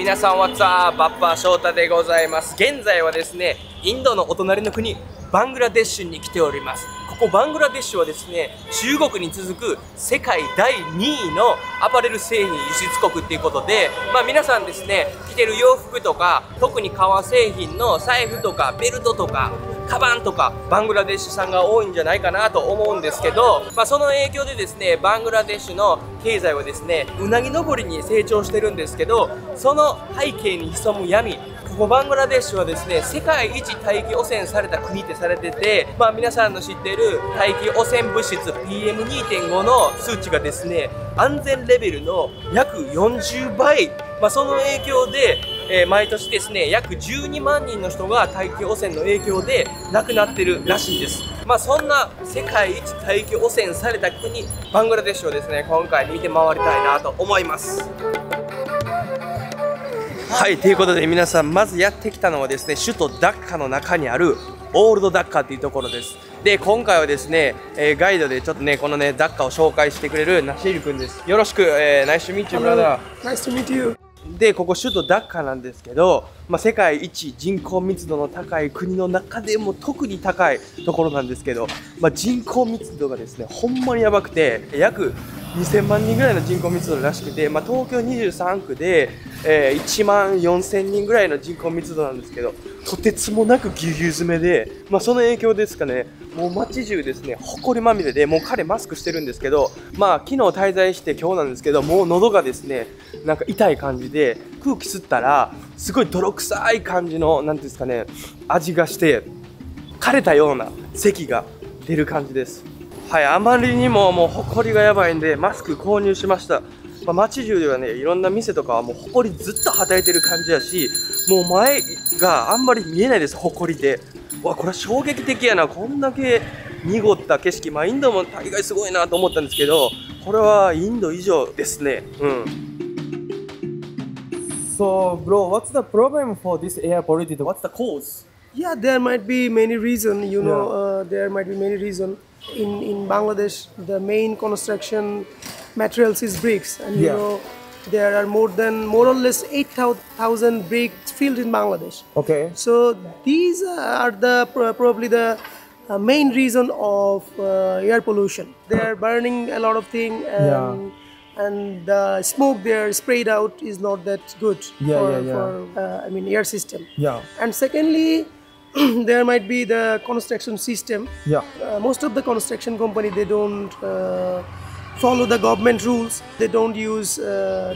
皆さん、What's up? バッパー翔太でございます。現在はですね、インドのお隣の国、バングラデシュに来ております。ここバングラデシュはですね、中国に続く世界第2位のアパレル製品輸出国っていうことで、皆さんですね、着てる洋服とか、特に革製品の財布とかベルトとか、カバンとかバングラデシュさんが多いんじゃないかなと思うんですけど、その影響でですね、バングラデシュの経済はですね、うなぎ登りに成長してるんですけど、その背景に潜む闇、ここバングラデシュはですね、世界一大気汚染された国ってされてて、皆さんの知っている大気汚染物質 PM2.5 の数値がですね、安全レベルの約40倍、その影響で毎年ですね、約12万人の人が大気汚染の影響で亡くなってるらしいです。そんな世界一大気汚染された国バングラデシュをですね、今回見て回りたいなと思います。はい、ということで皆さん、まずやってきたのはですね、首都ダッカの中にあるオールドダッカっていうところです。で、今回はですね、ガイドでちょっとね、このね、ダッカを紹介してくれるナシール君です。よろしく、Nice to meet you, brother. Nice to meet you. で、ここ首都ダッカなんですけど、世界一人口密度の高い国の中でも特に高いところなんですけど、人口密度がですね、ほんまにやばくて、約2000万人ぐらいの人口密度らしくて、東京23区で、1万4000人ぐらいの人口密度なんですけど、とてつもなくぎゅうぎゅう詰めで、その影響ですかね、もう街中ですね、埃まみれで、もう彼マスクしてるんですけど、昨日滞在して今日なんですけど、もう喉がですね、なんか痛い感じで、空気吸ったらすごい泥臭い感じの、なんていうんですかね、味がして、枯れたような咳が出る感じです。はい、あまりにももう埃がやばいんでマスク購入しました。街中ではね、いろんな店とかはもう埃ずっとはたいてる感じやし、もう前があんまり見えないです、埃で。わ、これは衝撃的やな、こんだけ濁った景色。インドも大概すごいなと思ったんですけど、これはインド以上ですね。So bro, what's the problem for this air pollution? What's the cause? Yeah, there might be many reasons, you know, there might be many reasons. In Bangladesh, the main construction materials is bricks, and you know, there are more or less 8,000 brick fields in Bangladesh. Okay. So these are the probably the main reason of air pollution. They are burning a lot of things, and the smoke they are sprayed out is not that good for I mean air system. Yeah. And secondly, there might be the construction system. Yeah. Most of the construction company, they don't follow the government rules. They don't use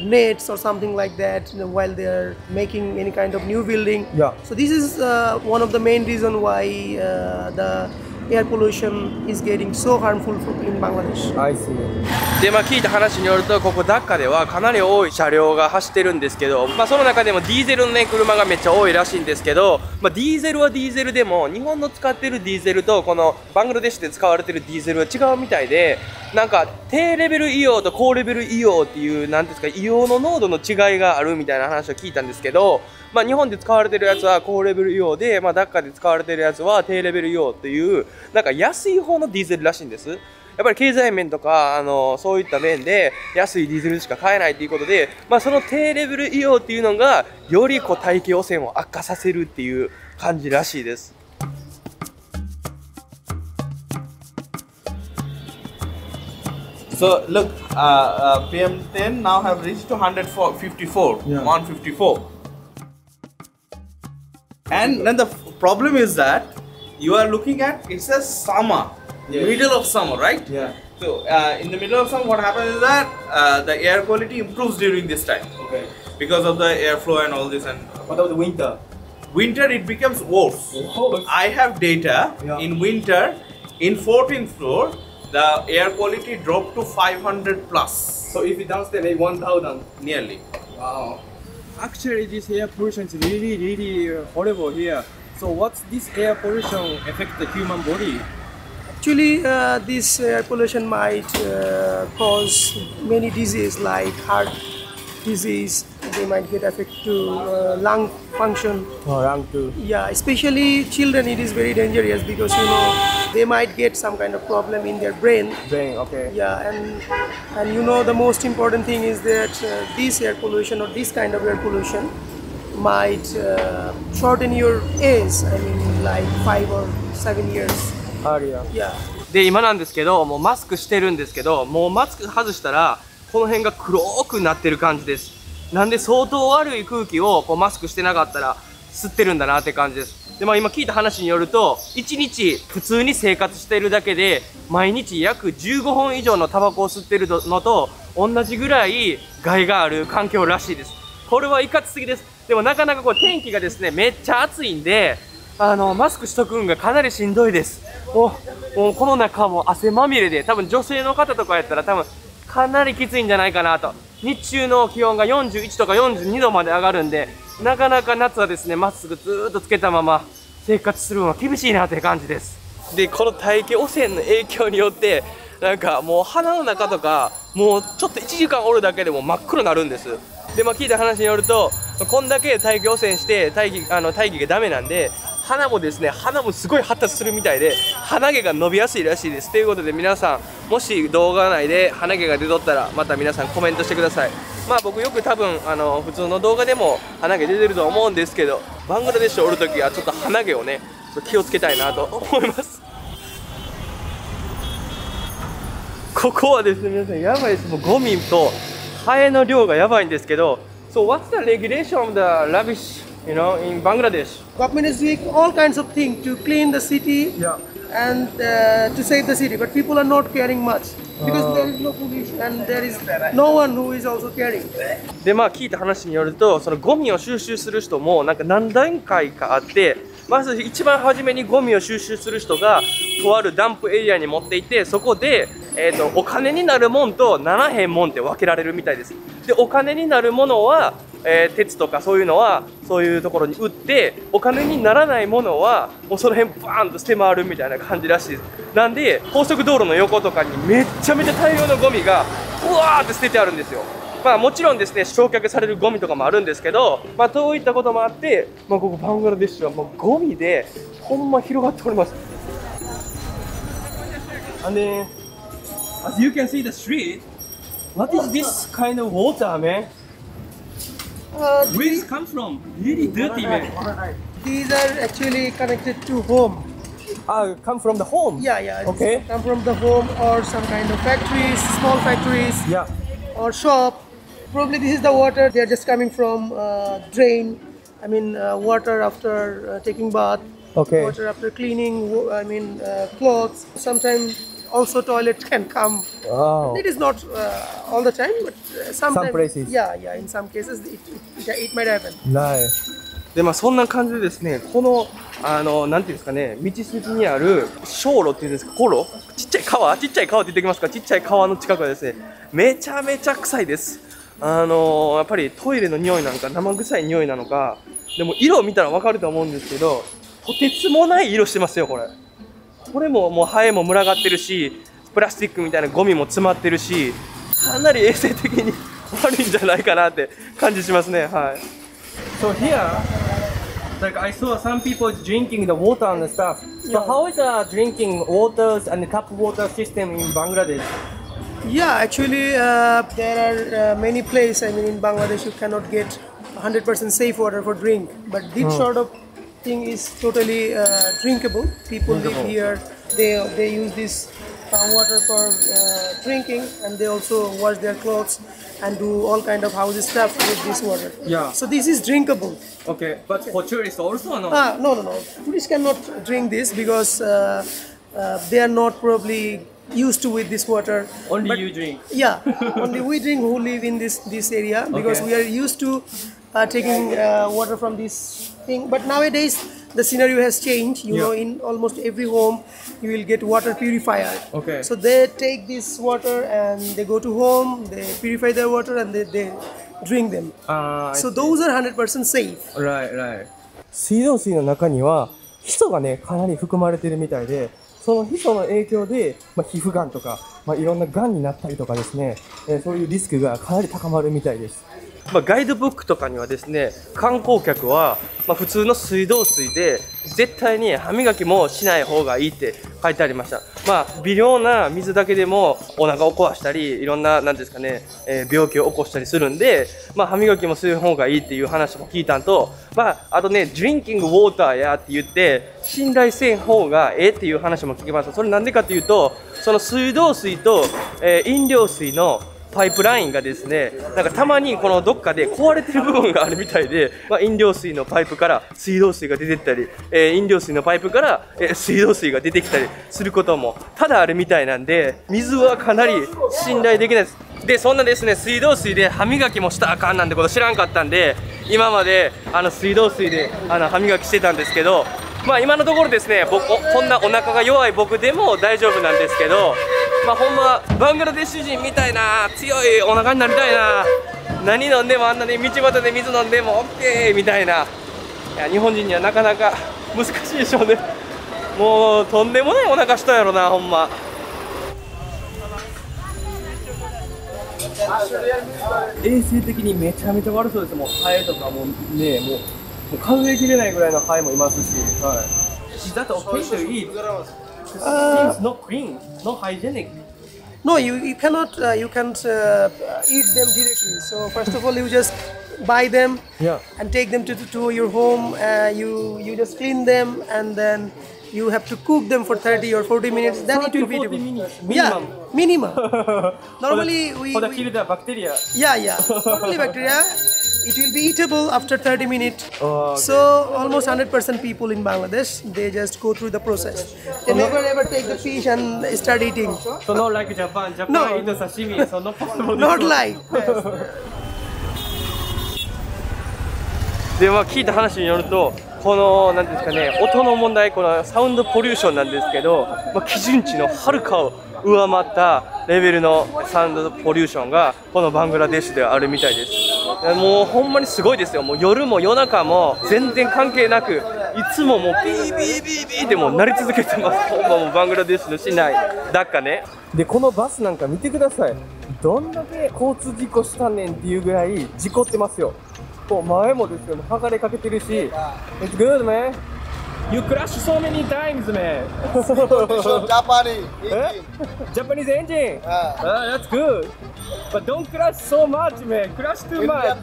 nets or something like that, you know, while they are making any kind of new building. Yeah. So this is one of the main reason why the air pollution is getting so harmful in Bangladesh. I see. で、聞いた話によると、ここダッカではかなり多い車両が走ってるんですけど、その中でもディーゼルのね、車がめっちゃ多いらしいんですけど、ディーゼルはディーゼルでも、日本の使ってるディーゼルとこのバングラデシュで使われてるディーゼルは違うみたいで、なんか低レベル硫黄と高レベル硫黄っていう、なんですか、硫黄の濃度の違いがあるみたいな話を聞いたんですけど、日本で使われてるやつは高レベル硫黄で、ダッカで使われてるやつは低レベル硫黄っていう、なんか安い方のディーゼルらしいんです。やっぱり経済面とか、そういった面で安いディーゼルしか買えないということで、その低レベル硫黄っていうのがより大気汚染を悪化させるっていう感じらしいです。So look, PM10 now have reached to 154. Yeah. 154. And then the problem is that you are looking at, it's a summer, middle of summer, right? Yeah. So in the middle of summer, what happens is that the air quality improves during this time. Okay. Because of the airflow and all this. And what about the winter? Winter, it becomes worse. Oh. I have data in winter, in 14th floor, the air quality dropped to 500 plus. So if it downstairs, it's 1,000. Nearly. Wow. Actually, this air pollution is really, really horrible here. So what's this air pollution affect the human body? Actually, this air pollution might cause many diseases like heart disease. They might get affected to lung function. Wrong too. Yeah, especially children, it is very dangerous because you know they might get some kind of problem in their brain. Okay. Yeah, and you know the most important thing is that this air pollution or this kind of air pollution might shorten your age. I mean, like 5 or 7 years. Yeah. で、今なんですけど、もうマスクしてるんですけど、もうマスク外したらこの辺が黒くなってる感じです。なんで相当悪い空気をこうマスクしてなかったら吸ってるんだなって感じです。で、まあ今聞いた話によると、1日普通に生活してるだけで、毎日約15本以上のタバコを吸ってるのと同じぐらい害がある環境らしいです。これはいかつすぎです。でもなかなかこう天気がですね、めっちゃ暑いんで、マスクしとくんがかなりしんどいです。もうこの中も汗まみれで、多分女性の方とかやったら多分かなりきついんじゃないかなと。日中の気温が41とか42度まで上がるんで、なかなか夏はですね、マスクずーっとつけたまま生活するのは厳しいなという感じです。で、この大気汚染の影響によって、なんかもう鼻の中とか、もうちょっと1時間おるだけでも真っ黒になるんです。で、まあ聞いた話によると、こんだけ大気汚染して大気がダメなんで、鼻もですね、鼻もすごい発達するみたいで、鼻毛が伸びやすいらしいです。ということで皆さん、もし動画内で鼻毛が出とったら、また皆さんコメントしてください。まあ僕よく多分、普通の動画でも鼻毛出てると思うんですけど、バングラデシュおるときはちょっと鼻毛をね、気をつけたいなと思います。ここはですね、皆さんやばいです。もうゴミとハエの量がやばいんですけど、So what's the regulation of the rubbish?You know, in Bangladesh, government is doing all kinds of things to clean the city and to save the city, but people are not caring much because there is no pollution and there is no one who is also caring. で、まあ聞いた話によると、そのゴミを収集する人もなんか何段階かあって、まず一番初めにゴミを収集する人がとあるダンプエリアに持っていて、そこでお金になるもんとならへんもんって分けられるみたいです。で、お金になるものは鉄とかそういうのはそういうところに売って、お金にならないものはもうその辺バーンと捨て回るみたいな感じらしいです。なんで高速道路の横とかにめっちゃめちゃ大量のゴミがうわーって捨ててあるんですよ。まあもちろんですね、焼却されるゴミとかもあるんですけど、まあそういったこともあって、まあ、ここバングラデシュはもうゴミでほんま広がっております。And then, as you can see the street, what is this kind of water, man?Where does it come from? Really dirty, man. These are actually connected to home. Come from the home? Yeah, yeah. Okay. Come from the home or some kind of factories, small factories. Yeah. Or shop. Probably this is the water. They are just coming from drain. I mean, water after taking bath. Okay. Water after cleaning. I mean, clothes. Sometimes.Also, toilet can come. Oh. It is not all the time, but sometimes. Some places. Yeah, yeah. In some cases, it might happen. Nice. で、まあそんな感じでですね、このなんていうんですかね、道筋にある小路っていうんですか、小路、ちっちゃい川って言ってきますか、ちっちゃい川の近くはですね、めちゃめちゃ臭いです。やっぱりトイレの匂いなんか生臭い匂いなのか、でも色を見たらわかると思うんですけど、とてつもない色してますよこれ。これももうハエも群がってるし、プラスチックみたいなゴミも詰まってるし、かなり衛生的に悪いんじゃないかなって感じしますね。はい。So here, like I saw some people drinking the water and stuff. So how is the drinking waters and tap water system in Bangladesh? Yeah, actually, there are many places. I mean, in Bangladesh, you cannot get 100% safe water for drink, but this sort of thing is totally drinkable. People live here. They use this water for drinking, and they also wash their clothes and do all kind of house stuff with this water. Yeah. So this is drinkable. Okay, but for tourists also or no? No. Tourists cannot drink this because they are not probably used to with this water. Only you drink. Yeah, only we drink who live in this area because we are used to taking water from this.Thing. But nowadays the scenario has changed. You know, in almost every home you will get water purifier. Okay. So they take this water and they go to home, they purify their water and they drink them. So those are 100% safe. Right. 水道水の中にはヒ素がね、かなり含まれてるみたいで、そのヒ素の影響で、皮膚がんとか、いろんながんになったりとかですね、そういうリスクがかなり高まるみたいです。ガイドブックとかにはですね、観光客は、普通の水道水で絶対に歯磨きもしない方がいいって書いてありました。微量な水だけでもお腹を壊したり、いろんな、病気を起こしたりするんで、歯磨きもする方がいいっていう話も聞いたんと、あとね、ドリンキングウォーターやって言って、信頼せん方がええっていう話も聞きました。それなんでかというと、その水道水と、飲料水のパイプラインがですね、たまにこのどっかで壊れてる部分があるみたいで、飲料水のパイプから水道水が出てきたり、飲料水のパイプから水道水が出てきたりすることもただあるみたいなんで、水はかなり信頼できないです。で、そんなですね、水道水で歯磨きもしたらあかんなんてこと知らんかったんで、今まで水道水で歯磨きしてたんですけど、今のところですね、こんなお腹が弱い僕でも大丈夫なんですけど、ほんまバングラデシュ人みたいな強いお腹になりたいな、何飲んでもあんなに道端で水飲んでも OK みたいな、日本人にはなかなか難しいでしょうね。もうとんでもないお腹したやろな、ほんま。衛生的にめちゃめちゃ悪そうです。もうハエとかもね、もう数えきれないぐらいのハエもいますし、Is that okay to eat? It's not clean, not hygienic. No, you cannot. You can't eat them directly. So first of all, you just buy them and take them to your home. You just clean them and then you have to cook them for 30 or 40 minutes. Then it will be eatable. Minimum. Minimum. Normally we. For the kill the bacteria. Yeah. Normally bacteria. It will be eatable after 30 minutes. Oh, okay. So almost 100% people in Bangladesh, they just go through the process. They never ever take the fish and start eating. So not like Japan no. Eat the sashimi, so not possible. Not like. で、聞いた話によると、この音の問題、このサウンドポリューションなんですけど、基準値のはるかを上回ったレベルのサウンドポリューションがこのバングラデシュではあるみたいです。もうほんまにすごいですよ。もう夜も夜中も全然関係なく、いつももうビービービービーってもう鳴り続けてます。ほんまもうバングラデシュの市内だっかね。で、このバスなんか見てください。どんだけ交通事故したねんっていうぐらい事故ってますよ。こう前もですよ、剥がれかけてるし。 It's good man, you crash so many times man. Japanese engine. That's good. But don't crash so much, man. Crash too much.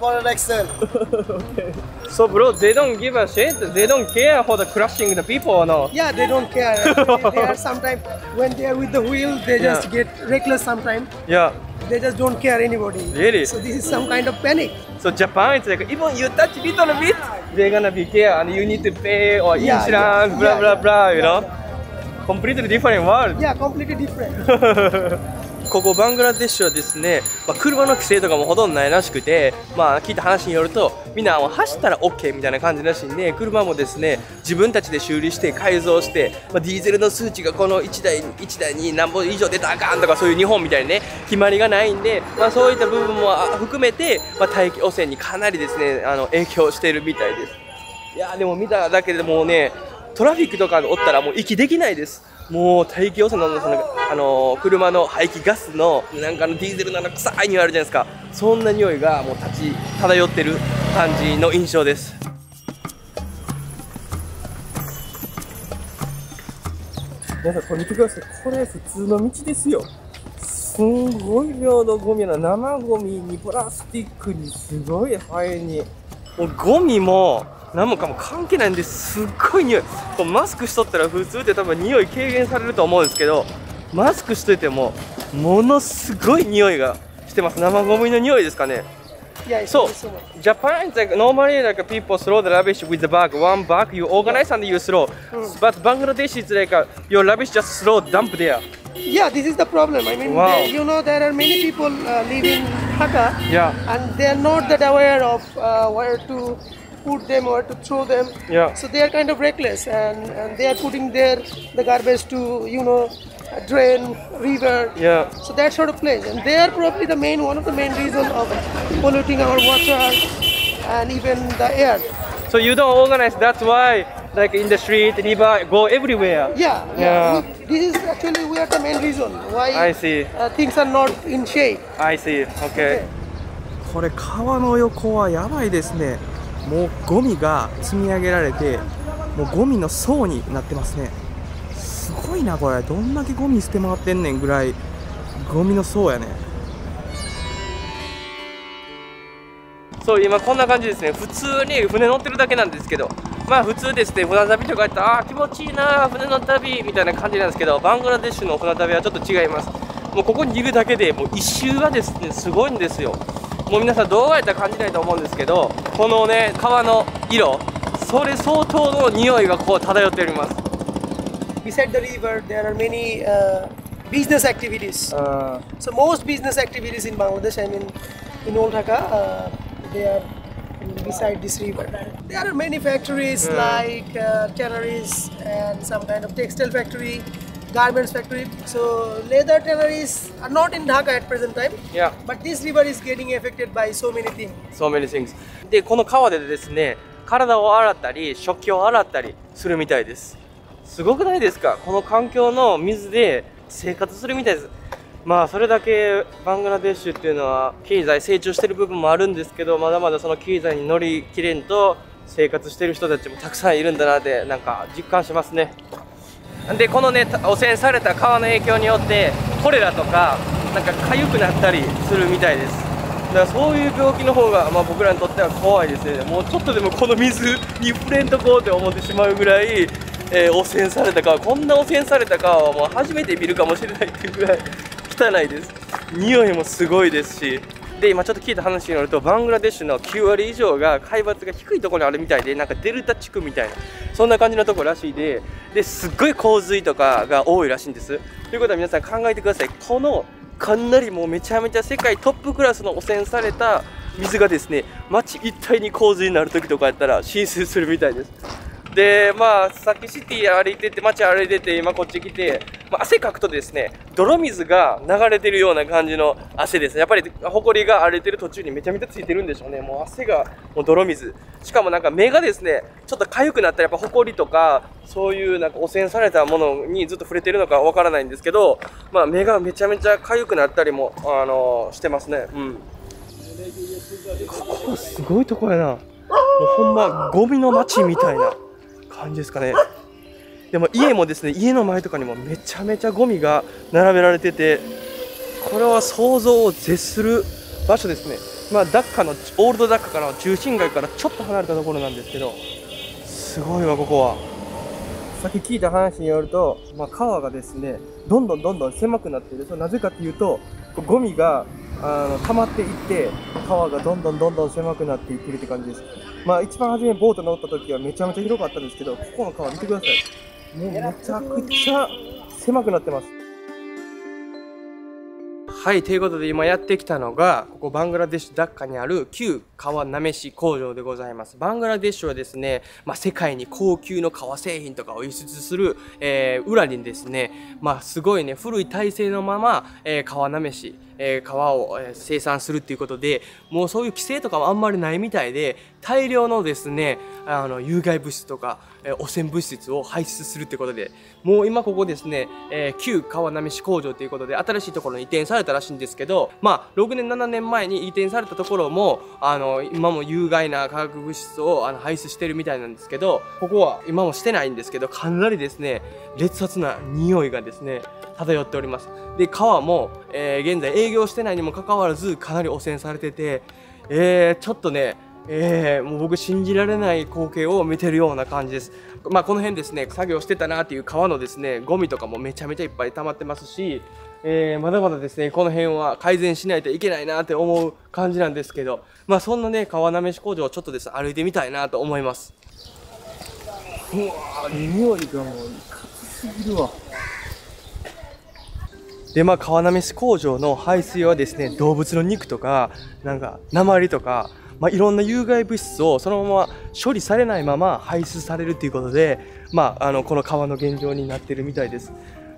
Okay. So, bro, they don't give a shit. They don't care for the crashing the people or no? Yeah, they don't care. They are sometimes when they are with the wheel, they just get reckless sometimes. Yeah. They just don't care anybody. Really? So this is some kind of panic. So Japan, it's like even you touch little bit, they're gonna be care and you need to pay or insurance, blah blah blah. You know, completely different world. Yeah, completely different. ここバングラデシュはですね、車の規制とかもほとんどないらしくて、聞いた話によると、みんな走ったら OK みたいな感じらしいんで、車もですね、自分たちで修理して改造して、ディーゼルの数値がこの1台に何本以上出たらあかんとか、そういう日本みたいにね、決まりがないんで、そういった部分も含めて、大気汚染にかなりですね、影響しているみたいです。いやー、でも見ただけでもうね、トラフィックとかおったらもう息できないです。もう大気汚染の車の排気ガスのディーゼルの臭い匂いあるじゃないですか。そんな匂いがもう立ち漂ってる感じの印象です。皆さんこれ見てください。これ普通の道ですよ。すんごい量のゴミな、生ゴミにプラスチックにすごいハエに、もうゴミも何もかも関係ないんで、すっごい匂い。マスクしとったら普通って多分匂い軽減されると思うんですけど、マスクしといてもものすごい匂いがしてます。生ゴミの匂いですかね。そう、ジャパンってnormally people throw the rubbish with the bag, one bag you organize and you throw, but Bangladesh is like your rubbish just throw dump there. Yeah, this is the problem. I mean, you know, there are many people live in Dhaka, and they are not that aware of where to put them or to throw them. So they are kind of reckless, and they are putting the garbage to, you know, drain, river. So that sort of place, and they are probably the main one of the main reason of polluting our water and even the air. So you don't organize. That's why like in the street, Niba go everywhere. Yeah, yeah. This is actually we are the main reason why things are not in shape. I see. Okay. これ川の横はやばいですね。もうゴミが積み上げられて、もうゴミの層になってますね。すごいなこれ。どんだけゴミ捨て回ってんねんぐらいゴミの層やね。そう今こんな感じですね。普通に船乗ってるだけなんですけど、まあ普通ですね、船旅とかやったらあー気持ちいいな船の旅みたいな感じなんですけど、バングラデシュの船旅はちょっと違います。もうここにいるだけでもう一周がですねすごいんですよ。もう皆さんどうやったら感じないと思うんですけど、このね川の色、それ相当の匂いがこう漂っております。 Beside the river there are many business activities. So most business activities in Bangladesh, I mean in Old Dhaka, they are beside this river. There are many factories like tanneries and some kind of textile factory, garments factory. So leather tanneries are not in Dhaka at present time. Yeah. But this river is getting affected by so many things. So many things. で、この川でですね、体を洗ったり、食器を洗ったりするみたいです。すごくないですか？この環境の水で生活するみたいです。まあそれだけバングラデシュっていうのは経済成長してる部分もあるんですけど、まだまだその経済に乗り切れんと生活してる人たちもたくさんいるんだなってなんか実感しますね。でこのね汚染された川の影響によってコレラとかなんか痒くなったりするみたいです。だからそういう病気の方が、まあ、僕らにとっては怖いですね。もうちょっとでもこの水に触れんとこうって思ってしまうぐらい、汚染された川、こんな汚染された川はもう初めて見るかもしれないっていうぐらい汚いです。匂いもすごいですし、で今ちょっと聞いた話によるとバングラデシュの9割以上が海抜が低いところにあるみたいで、なんかデルタ地区みたいなそんな感じのところらしいで、ですっごい洪水とかが多いらしいんです。ということは皆さん考えてください。このかなりもうめちゃめちゃ世界トップクラスの汚染された水がですね、街一帯に洪水になる時とかやったら浸水するみたいです。でまあさっきシティ歩いてて街歩いてて今こっち来て、まあ、汗かくとですね泥水が流れてるような感じの汗ですね。やっぱりほこりが荒れてる途中にめちゃめちゃついてるんでしょうね。もう汗がもう泥水、しかもなんか目がですねちょっと痒くなったらやっぱほこりとかそういうなんか汚染されたものにずっと触れてるのかわからないんですけど、まあ、目がめちゃめちゃ痒くなったりもしてますね。うん、ここすごいとこやな。もうほんまゴミの街みたいな感じですかね。でも家もですね、家の前とかにもめちゃめちゃゴミが並べられてて、これは想像を絶する場所ですね。まあダッカのオールドダッカから中心街からちょっと離れたところなんですけど、すごいわここは。さっき聞いた話によると、まあ、川がですねどんどんどんどん狭くなっている。それなぜかというとゴミが溜まっていって川がどんどんどんどん狭くなっていってるって感じです。まあ一番初めボート乗った時はめちゃめちゃ広かったんですけど、ここの川見てください。もうめちゃくちゃ狭くなってます。はい、ということで今やってきたのがここバングラデシュダッカにある旧革なめし工場でございます。バングラデシュはですね、まあ、世界に高級の革製品とかを輸出する、裏にですね、まあ、すごいね古い体制のまま、革なめし革を生産するっていうことで、もうそういう規制とかはあんまりないみたいで、大量のですね有害物質とか汚染物質を排出するってことで、もう今ここですね、旧革なめし工場ということで新しいところに移転されたらしいんですけど、まあ6年7年前に移転されたところも今も有害な化学物質を排出してるみたいなんですけど、ここは今もしてないんですけどかなりですね劣悪な匂いがですね漂っております。で川も、現在営業してないにもかかわらずかなり汚染されてて、ちょっとね、もう僕信じられない光景を見てるような感じです。まあこの辺ですね作業してたなっていう川のですねゴミとかもめちゃめちゃいっぱい溜まってますし、まだまだですねこの辺は改善しないといけないなって思う感じなんですけど、まあそんなね川なめし工場をちょっとですね歩いてみたいなと思います。うわ匂いがもういかつすぎるわ。でまあ、川なめし工場の排水はですね動物の肉とかなんか鉛とか、まあ、いろんな有害物質をそのまま処理されないまま排出されるということで、まあ、この川の現状になってるみたいです。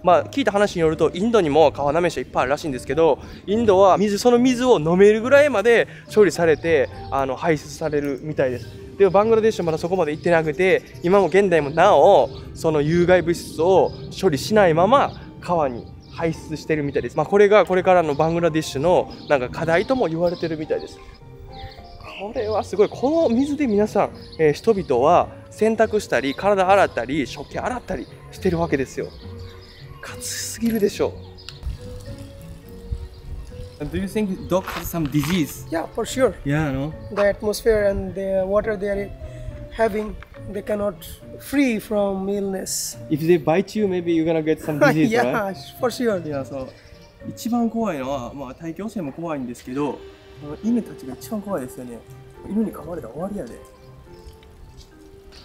まあ、聞いた話によるとインドにも川なめしはいっぱいあるらしいんですけど、インドはその水を飲めるぐらいまで処理されて排出されるみたいです。でもバングラデシュはまだそこまで行ってなくて、今も現代もなおその有害物質を処理しないまま川に排出してるみたいです。まあ、これがこれからのバングラデシュのなんか課題とも言われてるみたいです。これはすごい。この水で皆さん、人々は洗濯したり体洗ったり食器洗ったりしてるわけですよ。暑すぎるでしょう。Do you think dogs have some disease? Yeah, for sure. Yeah, no. The atmosphere and the water they are having, they cannot free from illness. If they bite you, maybe you're gonna get some disease, yeah, right? Yeah, for sure. Yeah, so 一番怖いのは、まあ、大気汚染も怖いんですけど、犬たちが一番怖いですよね。犬に噛まれたら終わりやで。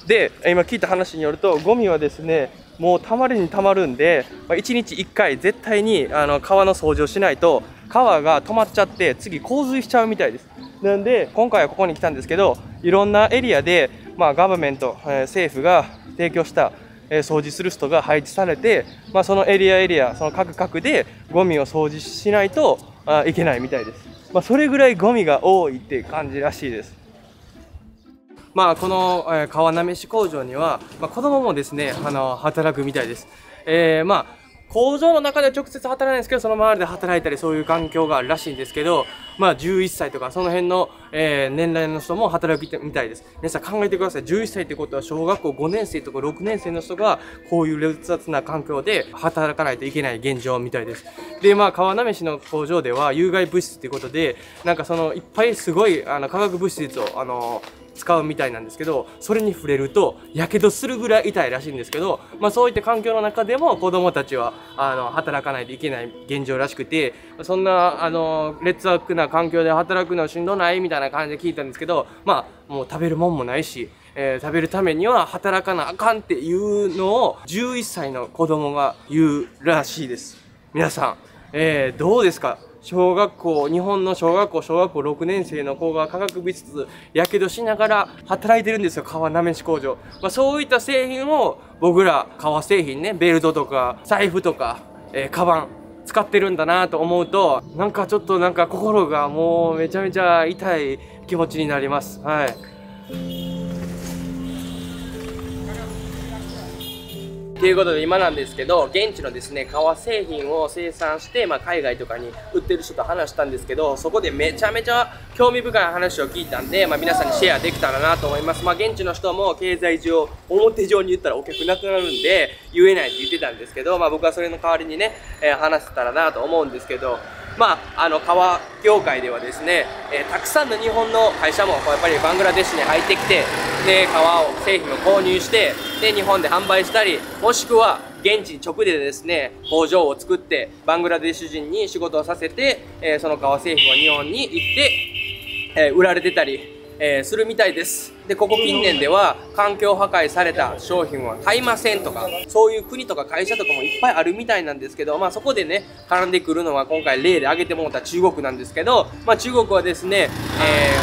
で、今聞いた話によると、ゴミはですね、もうたまりにたまるんで、1日1回絶対に川の掃除をしないと川が止まっちゃって次洪水しちゃうみたいです。なんで今回はここに来たんですけど、いろんなエリアで、まあ、ガバメント、政府が提供した掃除する人が配置されて、まあ、そのエリアその各でゴミを掃除しないといけないみたいです。まあ、それぐらいゴミが多いって感じらしいです。まあ、この川なめし工場には、まあ、子どももですね働くみたいです。まあ、工場の中では直接働かないんですけど、その周りで働いたりそういう環境があるらしいんですけど、まあ、11歳とかその辺の、年代の人も働くみたいです。皆さん考えてください。11歳ってことは小学校5年生とか6年生の人がこういう劣悪な環境で働かないといけない現状みたいです。で、まあ、川なめしの工場では有害物質っていうことで、なんかそのいっぱいすごい化学物質を使うみたいなんですけど、それに触れるとやけどするぐらい痛いらしいんですけど、まあ、そういった環境の中でも子どもたちは働かないといけない現状らしくて、そんな劣悪な環境で働くのはしんどないみたいな感じで聞いたんですけど、まあ、もう食べるもんもないし、食べるためには働かなあかんっていうのを11歳の子どもが言うらしいです。皆さん、どうですか？小学校、日本の小学校6年生の子が化学物質やけどしながら働いてるんですよ、川なめし工場。まあ、そういった製品を僕ら革製品ね、ベルトとか財布とか、カバン使ってるんだなと思うと、なんかちょっとなんか心がもうめちゃめちゃ痛い気持ちになります。はい。ということで、今なんですけど、現地のですね革製品を生産して、まあ、海外とかに売ってる人と話したんですけど、そこでめちゃめちゃ興味深い話を聞いたんで、まあ、皆さんにシェアできたらなと思います。まあ、現地の人も経済上表上に言ったらお客なくなるんで言えないって言ってたんですけど、まあ、僕はそれの代わりにね、話せたらなと思うんですけど、まあ、革業界ではですね、たくさんの日本の会社もやっぱりバングラデシュに入ってきて、で製品を購入して、で日本で販売したり、もしくは現地直でですね工場を作ってバングラデシュ人に仕事をさせて、その革製品を日本に行って、売られてたり、するみたいです。でここ近年では環境破壊された商品は買いませんとか、そういう国とか会社とかもいっぱいあるみたいなんですけど、まあ、そこでね絡んでくるのは今回例で挙げてもらった中国なんですけど、まあ、中国はですね、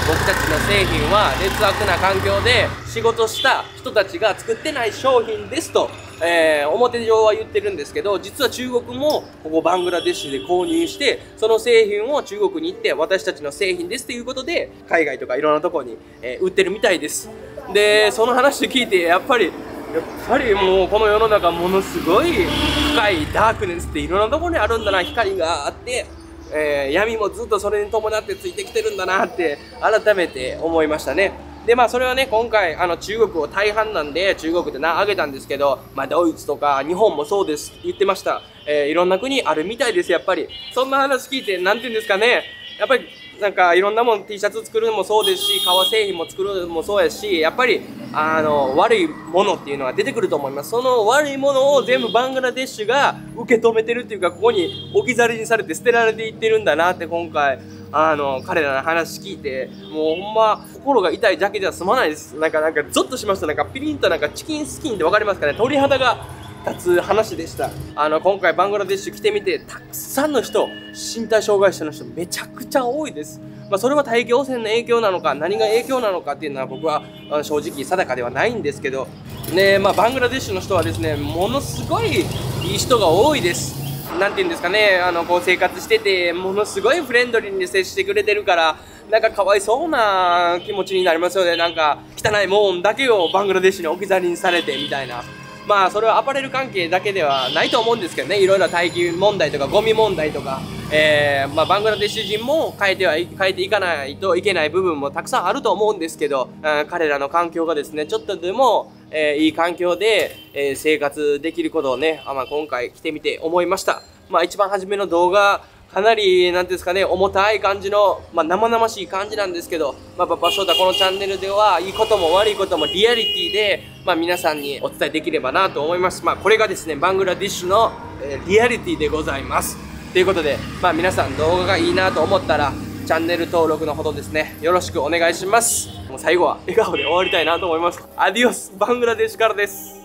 僕たちの製品は劣悪な環境で仕事した人たちが作ってない商品ですと、表上は言ってるんですけど、実は中国もここバングラデシュで購入して、その製品を中国に行って私たちの製品ですということで海外とかいろんなところに、売ってるみたいです。でその話聞いて、やっぱりもうこの世の中ものすごい深いダークネスっていろんなところにあるんだな、光があって、闇もずっとそれに伴ってついてきてるんだなって改めて思いましたね。でまあそれはね、今回中国を大半なんで中国で挙げたんですけど、まあ、ドイツとか日本もそうです言ってました、いろんな国あるみたいです。やっぱりそんな話聞いて何て言うんですかね、やっぱりなんかいろんなもん T シャツ作るのもそうですし、革製品も作るのもそうやし、やっぱり悪いものっていうのが出てくると思います。その悪いものを全部バングラデシュが受け止めてるっていうか、ここに置き去りにされて捨てられていってるんだなって、今回彼らの話聞いて、もうほんま心が痛いだけじゃ済まないです。なんかゾッとしました。なんかピリンと、なんかチキンスキンって分かりますかね、鳥肌が立つ話でした。今回バングラデシュ来てみて、たくさんの人、身体障害者の人めちゃくちゃ多いです。それは大気汚染の影響なのか、何が影響なのかっていうのは僕は正直定かではないんですけど、ね、バングラデシュの人はですね、ものすごいいい人が多いです。なんていうんですかね、こう生活してて、ものすごいフレンドリーに接してくれてるから、なんかかわいそうな気持ちになりますよね。なんか汚いもんだけをバングラデシュに置き去りにされてみたいな。それはアパレル関係だけではないと思うんですけどね、いろいろ待機問題とかゴミ問題とか、バングラデシュ人も変えていかないといけない部分もたくさんあると思うんですけど、彼らの環境がですね、ちょっとでも、いい環境で、生活できることをね、今回来てみて思いました。一番初めの動画、かなり、なんていうんですかね、重たい感じの、生々しい感じなんですけど、パパ翔太、このチャンネルでは、いいことも悪いこともリアリティで、皆さんにお伝えできればなと思います。これがですね、バングラデシュの、リアリティでございます。ということで、皆さん動画がいいなと思ったら、チャンネル登録のほどですね、よろしくお願いします。もう最後は笑顔で終わりたいなと思います。アディオス、バングラデシュからです。